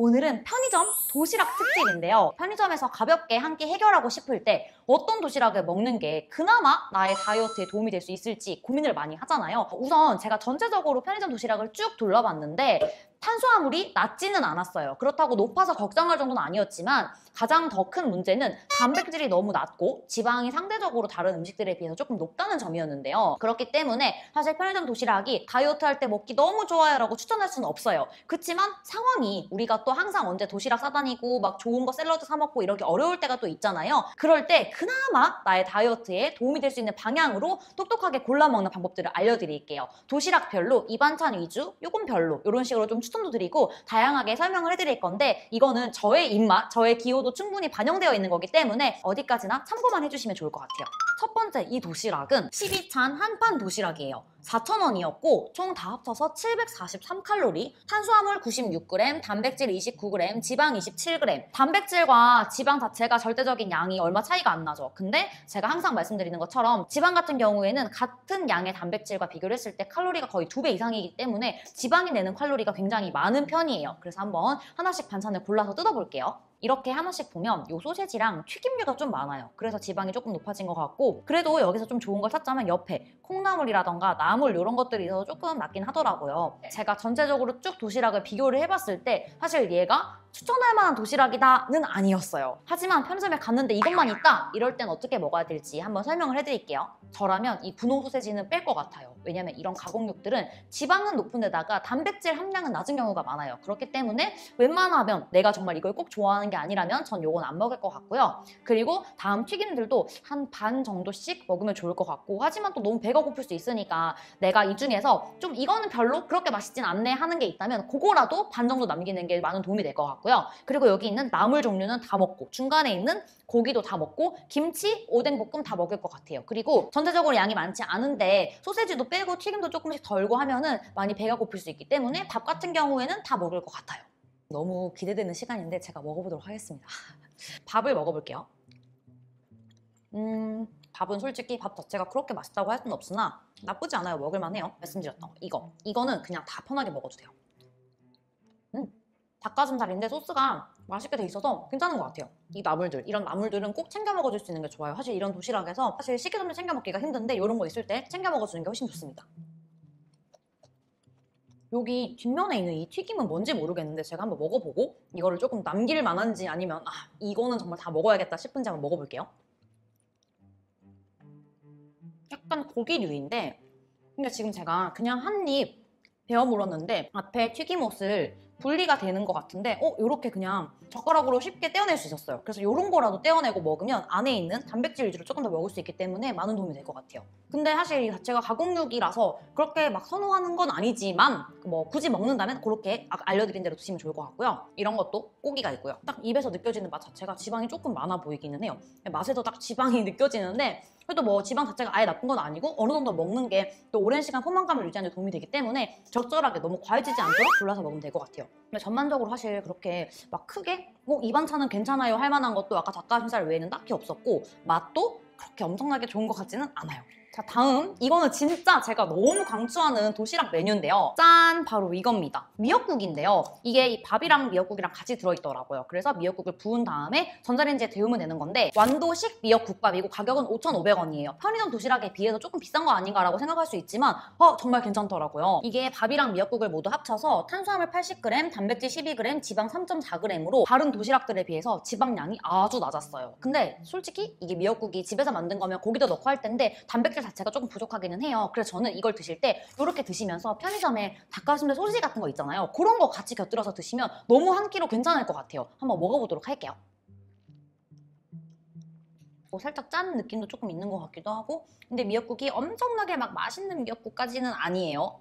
오늘은 편의점 도시락 특집인데요. 편의점에서 가볍게 한 끼 해결하고 싶을 때 어떤 도시락을 먹는 게 그나마 나의 다이어트에 도움이 될 수 있을지 고민을 많이 하잖아요. 우선 제가 전체적으로 편의점 도시락을 쭉 둘러봤는데 탄수화물이 낮지는 않았어요. 그렇다고 높아서 걱정할 정도는 아니었지만 가장 더 큰 문제는 단백질이 너무 낮고 지방이 상대적으로 다른 음식들에 비해서 조금 높다는 점이었는데요. 그렇기 때문에 사실 편의점 도시락이 다이어트할 때 먹기 너무 좋아요 라고 추천할 수는 없어요. 그렇지만 상황이 우리가 또 항상 언제 도시락 싸다니고 막 좋은 거 샐러드 사 먹고 이러기 어려울 때가 또 있잖아요. 그럴 때 그나마 나의 다이어트에 도움이 될 수 있는 방향으로 똑똑하게 골라 먹는 방법들을 알려드릴게요. 도시락별로, 이 반찬 위주, 요건 별로 이런 식으로 좀 추천도 드리고 다양하게 설명을 해드릴 건데 이거는 저의 입맛, 저의 기호도 충분히 반영되어 있는 거기 때문에 어디까지나 참고만 해주시면 좋을 것 같아요. 첫 번째 이 도시락은 12찬 한판 도시락이에요. 4,000원이었고 총 다 합쳐서 743칼로리, 탄수화물 96g, 단백질 29g, 지방 27g. 단백질과 지방 자체가 절대적인 양이 얼마 차이가 안 나죠. 근데 제가 항상 말씀드리는 것처럼 지방 같은 경우에는 같은 양의 단백질과 비교를 했을 때 칼로리가 거의 2배 이상이기 때문에 지방이 내는 칼로리가 굉장히 많은 편이에요. 그래서 한번 하나씩 반찬을 골라서 뜯어볼게요. 이렇게 하나씩 보면 요 소세지랑 튀김류가 좀 많아요. 그래서 지방이 조금 높아진 것 같고 그래도 여기서 좀 좋은 걸 찾자면 옆에 콩나물이라던가 나물 이런 것들이 있어서 조금 낫긴 하더라고요. 제가 전체적으로 쭉 도시락을 비교를 해봤을 때 사실 얘가 추천할 만한 도시락이다는 아니었어요. 하지만 편의점에 갔는데 이것만 있다! 이럴 땐 어떻게 먹어야 될지 한번 설명을 해드릴게요. 저라면 이 분홍 소세지는 뺄 것 같아요. 왜냐면 이런 가공육들은 지방은 높은 데다가 단백질 함량은 낮은 경우가 많아요. 그렇기 때문에 웬만하면 내가 정말 이걸 꼭 좋아하는 게 아니라면 전 요건 안 먹을 것 같고요. 그리고 다음 튀김들도 한 반 정도씩 먹으면 좋을 것 같고 하지만 또 너무 배가 고플 수 있으니까 내가 이 중에서 좀 이거는 별로 그렇게 맛있진 않네 하는 게 있다면 그거라도 반 정도 남기는 게 많은 도움이 될 것 같고 그리고 여기 있는 나물 종류는 다 먹고 중간에 있는 고기도 다 먹고 김치, 오뎅볶음 다 먹을 것 같아요. 그리고 전체적으로 양이 많지 않은데 소세지도 빼고 튀김도 조금씩 덜고 하면은 많이 배가 고플 수 있기 때문에 밥 같은 경우에는 다 먹을 것 같아요. 너무 기대되는 시간인데 제가 먹어보도록 하겠습니다. 밥을 먹어볼게요. 밥은 솔직히 밥 자체가 그렇게 맛있다고 할 수는 없으나 나쁘지 않아요. 먹을만 해요. 말씀드렸던 거. 이거는 그냥 다 편하게 먹어도 돼요. 닭가슴살인데 소스가 맛있게 돼 있어서 괜찮은 것 같아요. 이런 나물들은 꼭 챙겨 먹어줄 수 있는 게 좋아요. 사실 이런 도시락에서 사실 식기섬유 챙겨 먹기가 힘든데 이런 거 있을 때 챙겨 먹어주는 게 훨씬 좋습니다. 여기 뒷면에 있는 이 튀김은 뭔지 모르겠는데 제가 한번 먹어보고 이거를 조금 남길 만한지 아니면 이거는 정말 다 먹어야겠다 싶은지 한번 먹어볼게요. 약간 고기류인데 근데 지금 제가 그냥 한 입 베어 물었는데 앞에 튀김옷을 분리가 되는 것 같은데 요렇게 그냥 젓가락으로 쉽게 떼어낼 수 있었어요. 그래서 요런 거라도 떼어내고 먹으면 안에 있는 단백질 위주로 조금 더 먹을 수 있기 때문에 많은 도움이 될 것 같아요. 근데 사실 이 자체가 가공육이라서 그렇게 막 선호하는 건 아니지만 뭐 굳이 먹는다면 그렇게 알려드린 대로 드시면 좋을 것 같고요. 이런 것도 고기가 있고요. 딱 입에서 느껴지는 맛 자체가 지방이 조금 많아 보이기는 해요. 맛에도 딱 지방이 느껴지는데 그래도 뭐 지방 자체가 아예 나쁜 건 아니고 어느 정도 먹는 게 또 오랜 시간 포만감을 유지하는 데 도움이 되기 때문에 적절하게 너무 과해지지 않도록 골라서 먹으면 될 것 같아요. 근데 전반적으로 사실 그렇게 막 크게 이 반찬은 괜찮아요 할 만한 것도 아까 닭가슴살 외에는 딱히 없었고 맛도 그렇게 엄청나게 좋은 것 같지는 않아요. 자, 다음 이거는 진짜 제가 너무 강추하는 도시락 메뉴인데요. 짠! 바로 이겁니다. 미역국인데요. 이게 이 밥이랑 미역국이랑 같이 들어있더라고요. 그래서 미역국을 부은 다음에 전자레인지에 데우면 되는 건데 완도식 미역국밥이고 가격은 5,500원이에요. 편의점 도시락에 비해서 조금 비싼 거 아닌가라고 생각할 수 있지만 정말 괜찮더라고요. 이게 밥이랑 미역국을 모두 합쳐서 탄수화물 80g, 단백질 12g, 지방 3.4g으로 다른 도시락들에 비해서 지방량이 아주 낮았어요. 근데 솔직히 이게 미역국이 집에서 만든 거면 고기도 넣고 할 텐데 단백질 자체가 조금 부족하기는 해요. 그래서 저는 이걸 드실 때 이렇게 드시면서 편의점에 닭가슴살 소시지 같은 거 있잖아요. 그런 거 같이 곁들여서 드시면 너무 한 끼로 괜찮을 것 같아요. 한번 먹어보도록 할게요. 살짝 짠 느낌도 조금 있는 것 같기도 하고 근데 미역국이 엄청나게 막 맛있는 미역국까지는 아니에요.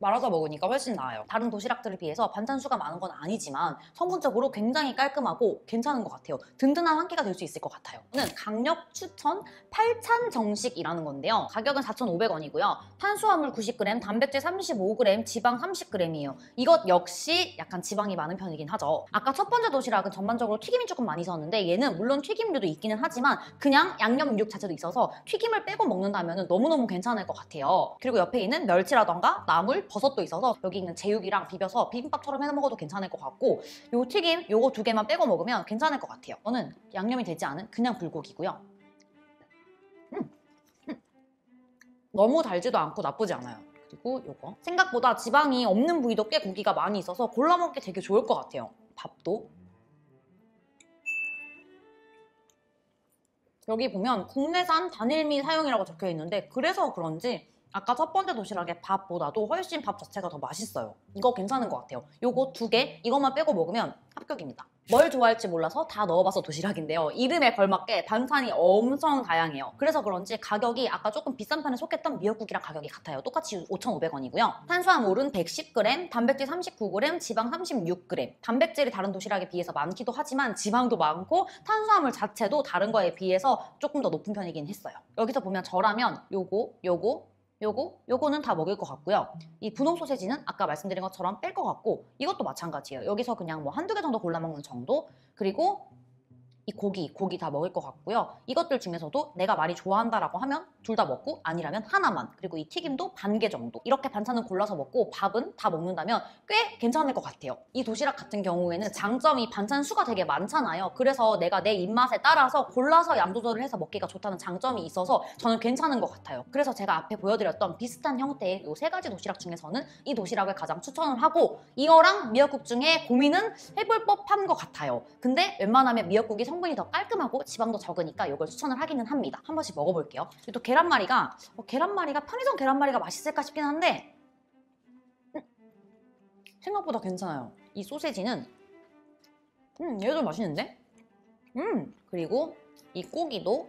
말아서 먹으니까 훨씬 나아요. 다른 도시락들에 비해서 반찬 수가 많은 건 아니지만 성분적으로 굉장히 깔끔하고 괜찮은 것 같아요. 든든한 한 끼가 될 수 있을 것 같아요. 저는 강력 추천 8찬 정식이라는 건데요. 가격은 4,500원이고요. 탄수화물 90g, 단백질 35g, 지방 30g이에요. 이것 역시 약간 지방이 많은 편이긴 하죠. 아까 첫 번째 도시락은 전반적으로 튀김이 조금 많이 있었는데 얘는 물론 튀김류도 있기는 하지만 그냥 양념육 자체도 있어서 튀김을 빼고 먹는다면 너무너무 괜찮을 것 같아요. 그리고 옆에 있는 멸치라던가 나물 나물, 버섯도 있어서 여기 있는 제육이랑 비벼서 비빔밥처럼 해 먹어도 괜찮을 것 같고, 요 튀김 요거 두 개만 빼고 먹으면 괜찮을 것 같아요. 저는 양념이 되지 않은 그냥 불고기고요. 너무 달지도 않고 나쁘지 않아요. 그리고 요거 생각보다 지방이 없는 부위도 꽤 고기가 많이 있어서 골라 먹기 되게 좋을 것 같아요. 밥도 여기 보면 국내산 단일미 사용이라고 적혀 있는데, 그래서 그런지 아까 첫 번째 도시락의 밥보다도 훨씬 밥 자체가 더 맛있어요. 이거 괜찮은 것 같아요. 요거 두 개, 이것만 빼고 먹으면 합격입니다. 뭘 좋아할지 몰라서 다 넣어봐서 도시락인데요. 이름에 걸맞게 반찬이 엄청 다양해요. 그래서 그런지 가격이 아까 조금 비싼 편에 속했던 미역국이랑 가격이 같아요. 똑같이 5,500원이고요. 탄수화물은 110g, 단백질 39g, 지방 36g. 단백질이 다른 도시락에 비해서 많기도 하지만 지방도 많고 탄수화물 자체도 다른 거에 비해서 조금 더 높은 편이긴 했어요. 여기서 보면 저라면 요거는 다 먹을 것 같고요. 이 분홍 소세지는 아까 말씀드린 것처럼 뺄 것 같고, 이것도 마찬가지예요. 여기서 그냥 뭐 한두 개 정도 골라 먹는 정도. 그리고 이 고기 다 먹을 것 같고요. 이것들 중에서도 내가 많이 좋아한다라고 하면 둘 다 먹고, 아니라면 하나만. 그리고 이 튀김도 반 개 정도. 이렇게 반찬은 골라서 먹고 밥은 다 먹는다면 꽤 괜찮을 것 같아요. 이 도시락 같은 경우에는 장점이 반찬 수가 되게 많잖아요. 그래서 내가 내 입맛에 따라서 골라서 양 조절을 해서 먹기가 좋다는 장점이 있어서 저는 괜찮은 것 같아요. 그래서 제가 앞에 보여드렸던 비슷한 형태의 이 세 가지 도시락 중에서는 이 도시락을 가장 추천을 하고, 이거랑 미역국 중에 고민은 해볼 법한 것 같아요. 근데 웬만하면 미역국이 성분이 더 깔끔하고 지방도 적으니까 이걸 추천을 하기는 합니다. 한 번씩 먹어볼게요. 또 계란말이가 편의점 계란말이가 맛있을까 싶긴 한데 생각보다 괜찮아요. 이 소세지는 얘도 맛있는데? 그리고 이 고기도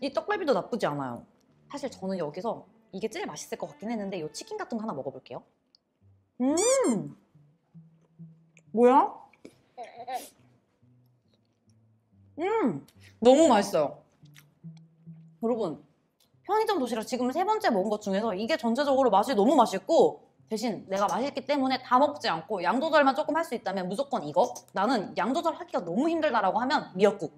이 떡갈비도 나쁘지 않아요. 사실 저는 여기서 이게 제일 맛있을 것 같긴 했는데 이 치킨 같은 거 하나 먹어볼게요. 뭐야? 너무 맛있어요. 여러분, 편의점 도시락 지금 세 번째 먹은 것 중에서 이게 전체적으로 맛이 너무 맛있고, 대신 내가 맛있기 때문에 다 먹지 않고 양 조절만 조금 할 수 있다면 무조건 이거. 나는 양 조절하기가 너무 힘들다라고 하면 미역국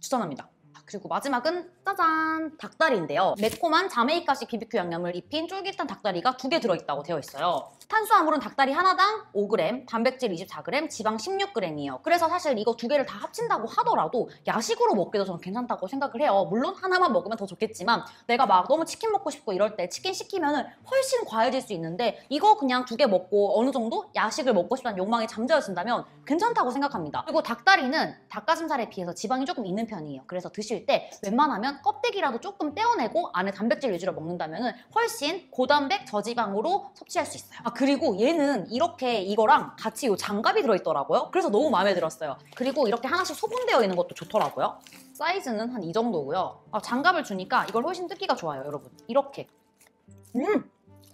추천합니다. 그리고 마지막은 짜잔! 닭다리인데요. 매콤한 자메이카식 BBQ 양념을 입힌 쫄깃한 닭다리가 두 개 들어있다고 되어 있어요. 탄수화물은 닭다리 하나당 5g, 단백질 24g, 지방 16g이에요. 그래서 사실 이거 두 개를 다 합친다고 하더라도 야식으로 먹기도 저는 괜찮다고 생각을 해요. 물론 하나만 먹으면 더 좋겠지만 내가 막 너무 치킨 먹고 싶고 이럴 때 치킨 시키면은 훨씬 과해질 수 있는데, 이거 그냥 두 개 먹고 어느 정도 야식을 먹고 싶다는 욕망이 잠재워진다면 괜찮다고 생각합니다. 그리고 닭다리는 닭가슴살에 비해서 지방이 조금 있는 편이에요. 그래서 드실 때 웬만하면 껍데기라도 조금 떼어내고 안에 단백질 위주로 먹는다면 훨씬 고단백 저지방으로 섭취할 수 있어요. 그리고 얘는 이렇게 이거랑 같이 요 장갑이 들어있더라고요. 그래서 너무 마음에 들었어요. 그리고 이렇게 하나씩 소분되어 있는 것도 좋더라고요. 사이즈는 한 이 정도고요. 장갑을 주니까 이걸 훨씬 뜯기가 좋아요, 여러분. 이렇게.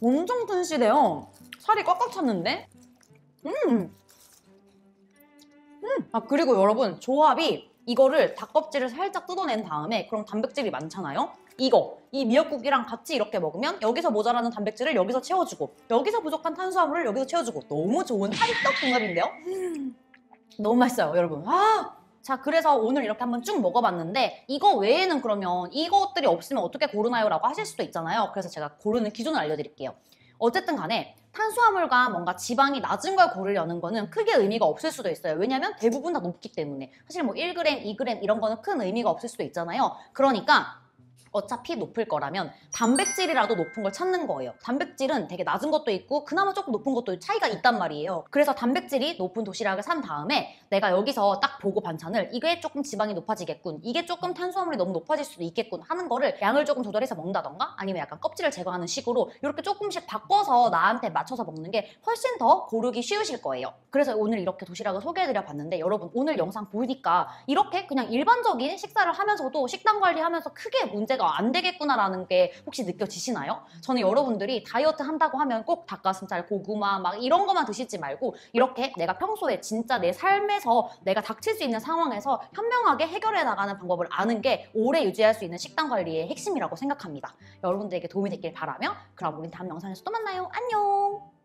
엄청 튼실해요. 살이 꽉꽉 찼는데? 그리고 여러분, 조합이 이거를 닭껍질을 살짝 뜯어낸 다음에, 그럼 단백질이 많잖아요? 이거, 이 미역국이랑 같이 이렇게 먹으면 여기서 모자라는 단백질을 여기서 채워주고, 여기서 부족한 탄수화물을 여기서 채워주고, 너무 좋은 찰떡 궁합인데요? 너무 맛있어요, 여러분. 자, 그래서 오늘 이렇게 한번 쭉 먹어봤는데, 이거 외에는 그러면 이것들이 없으면 어떻게 고르나요? 라고 하실 수도 있잖아요. 그래서 제가 고르는 기준을 알려드릴게요. 어쨌든 간에 탄수화물과 뭔가 지방이 낮은 걸 고르려는 거는 크게 의미가 없을 수도 있어요. 왜냐면 대부분 다 높기 때문에. 사실 뭐 1g, 2g 이런 거는 큰 의미가 없을 수도 있잖아요. 그러니까 어차피 높을 거라면 단백질이라도 높은 걸 찾는 거예요. 단백질은 되게 낮은 것도 있고 그나마 조금 높은 것도 차이가 있단 말이에요. 그래서 단백질이 높은 도시락을 산 다음에 내가 여기서 딱 보고 반찬을, 이게 조금 지방이 높아지겠군, 이게 조금 탄수화물이 너무 높아질 수도 있겠군 하는 거를 양을 조금 조절해서 먹는다던가, 아니면 약간 껍질을 제거하는 식으로 이렇게 조금씩 바꿔서 나한테 맞춰서 먹는 게 훨씬 더 고르기 쉬우실 거예요. 그래서 오늘 이렇게 도시락을 소개해드려 봤는데, 여러분 오늘 영상 보니까 이렇게 그냥 일반적인 식사를 하면서도 식단 관리하면서 크게 문제가 안 되겠구나라는 게 혹시 느껴지시나요? 저는 여러분들이 다이어트 한다고 하면 꼭 닭가슴살, 고구마 막 이런 것만 드시지 말고, 이렇게 내가 평소에 진짜 내 삶에서 내가 닥칠 수 있는 상황에서 현명하게 해결해 나가는 방법을 아는 게 오래 유지할 수 있는 식단 관리의 핵심이라고 생각합니다. 여러분들에게 도움이 됐길 바라며, 그럼 우린 다음 영상에서 또 만나요. 안녕!